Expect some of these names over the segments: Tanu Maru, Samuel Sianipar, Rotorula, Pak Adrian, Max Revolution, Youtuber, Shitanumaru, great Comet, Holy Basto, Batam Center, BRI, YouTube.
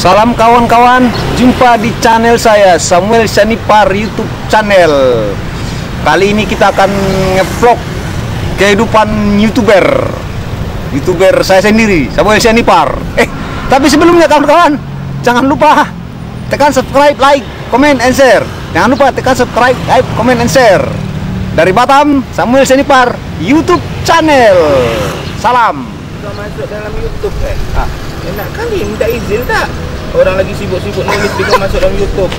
Salam kawan-kawan, jumpa di channel saya Samuel Sianipar YouTube channel. Kali ini kita akan ngevlog kehidupan youtuber saya sendiri, Samuel Sianipar. Tapi sebelumnya kawan-kawan, jangan lupa tekan subscribe, like, comment, and share. Jangan lupa tekan subscribe, like, comment, and share. Dari Batam, Samuel Sianipar YouTube channel. Salam. Sudah masuk dalam YouTube enak kali, minta izin tak? Orang lagi sibuk-sibuk nulis dia masuk dalam YouTube.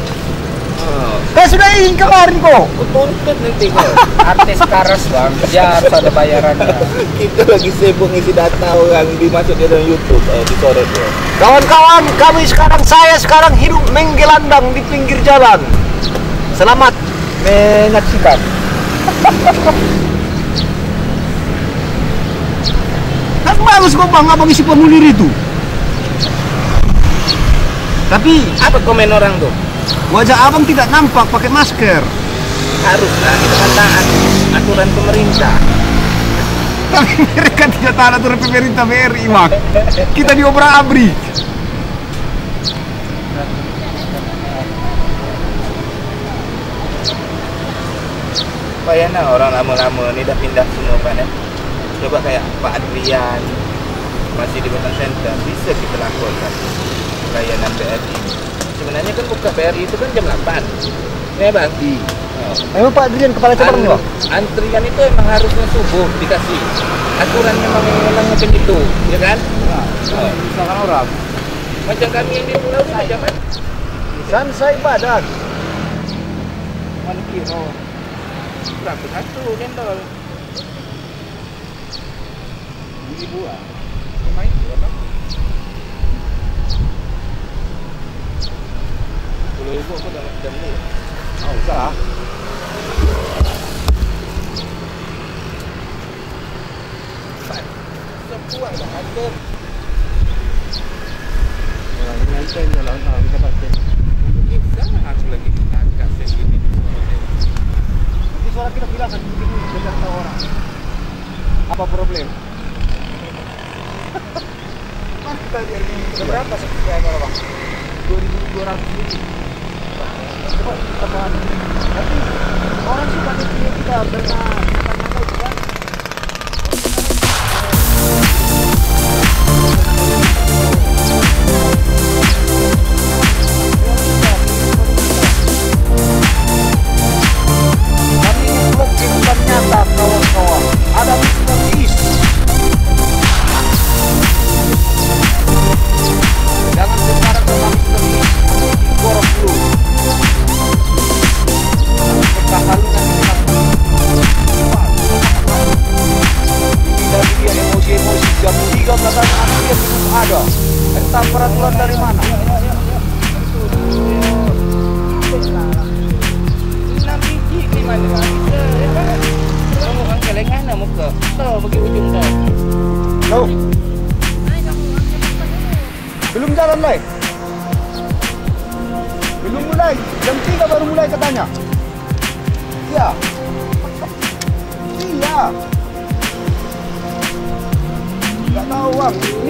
Kau sudah izin kemarin kok. Aku tuntut nanti kok. Artis karas bang, dia harus ada bayarannya. Kita lagi sibuk ngisi data orang dimasuk di dalam YouTube, dicoret dia. Kawan-kawan, saya sekarang hidup menggelandang di pinggir jalan. Selamat menyaksikan. Kan bagus kok bang, abang isi formulir itu. Tapi apa komen orang tuh? Wajah abang tidak nampak pakai masker. Haruslah itu kan taat aturan pemerintah. Tapi mereka tidak taat aturan pemerintah BRI bang. Kita diobrak-abrik. Bayangkan orang lama-lama ini dah pindah semua kan ya. Coba kayak Pak Adrian masih di Batam Center, bisa kita lakukan layanan BRI. Sebenarnya kan buka BRI itu kan jam 8 ya bang? Memang Pak Adrian kepala cabang bang? Antrian itu emang harusnya subuh dikasih aturan, memang macam itu ya kan? Misalkan orang macam kami yang di pulau itu macam kan? Sansai badan Malikiro berapa satu jendol Ibu-ibuan main juga bang? Kalau ibu aku udah jam ini usah sepuang dah ada orang yang ngantain kalau orang bisa pastiin bisa aku lagi agak segini nanti suara kita bilang akan begini biar tahu orang apa problem. Kita di berapa sekitar bang? 2.200 ribu. Coba kita bahas. Tapi orang suka dikira kita bertanya-tanya juga. Tapi ini bukan kehidupan nyata kawan-kawan. Ada mistis. Jangan sekarang tentang istri diborong dulu. Kita halukan dari dia emosi-emosi jam 3 belakang akhir belum ada. Entah peraturan dari mana. 6 biji ni mana bisa? Kamu kan kelengan nak muka. Tahu bagi ujung dah. Tahu. Belum jalan lagi, belum mulai, jam 3 baru mulai katanya. Iya. Gak tahu bang.